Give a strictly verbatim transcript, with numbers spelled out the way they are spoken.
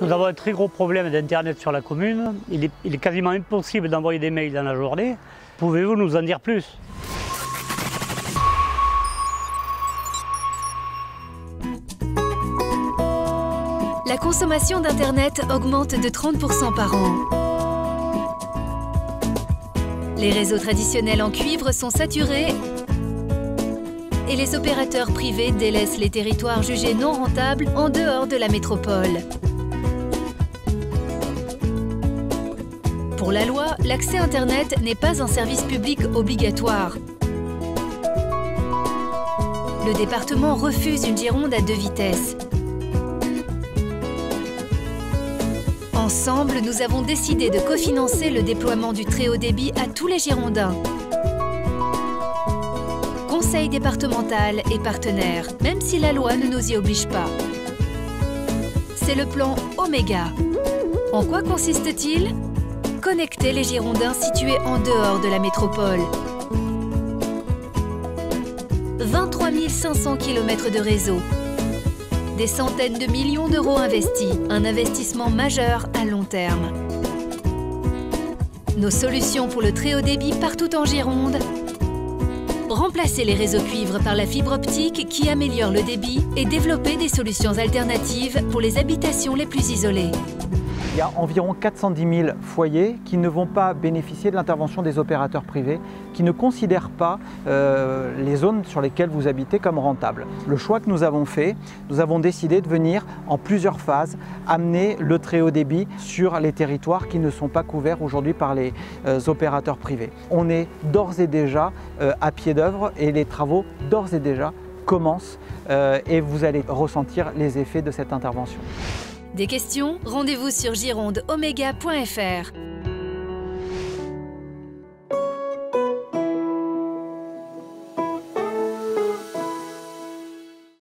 Nous avons un très gros problème d'internet sur la commune. Il est, il est quasiment impossible d'envoyer des mails dans la journée. Pouvez-vous nous en dire plus ? La consommation d'internet augmente de trente pour cent par an. Les réseaux traditionnels en cuivre sont saturés et les opérateurs privés délaissent les territoires jugés non rentables en dehors de la métropole. Pour la loi, l'accès Internet n'est pas un service public obligatoire. Le département refuse une Gironde à deux vitesses. Ensemble, nous avons décidé de cofinancer le déploiement du très haut débit à tous les Girondins. Conseil départemental et partenaires, même si la loi ne nous y oblige pas. C'est le plan Oméga. En quoi consiste-t-il ? Connecter les Girondins situés en dehors de la métropole. vingt-trois mille cinq cents kilomètres de réseau. Des centaines de millions d'euros investis. Un investissement majeur à long terme. Nos solutions pour le très haut débit partout en Gironde. Remplacer les réseaux cuivre par la fibre optique qui améliore le débit et développer des solutions alternatives pour les habitations les plus isolées. Il y a environ quatre cent dix mille foyers qui ne vont pas bénéficier de l'intervention des opérateurs privés, qui ne considèrent pas euh, les zones sur lesquelles vous habitez comme rentables. Le choix que nous avons fait, nous avons décidé de venir en plusieurs phases amener le très haut débit sur les territoires qui ne sont pas couverts aujourd'hui par les euh, opérateurs privés. On est d'ores et déjà euh, à pied d'œuvre et les travaux d'ores et déjà commencent euh, et vous allez ressentir les effets de cette intervention. Des questions ? Rendez-vous sur gironde omega point F R.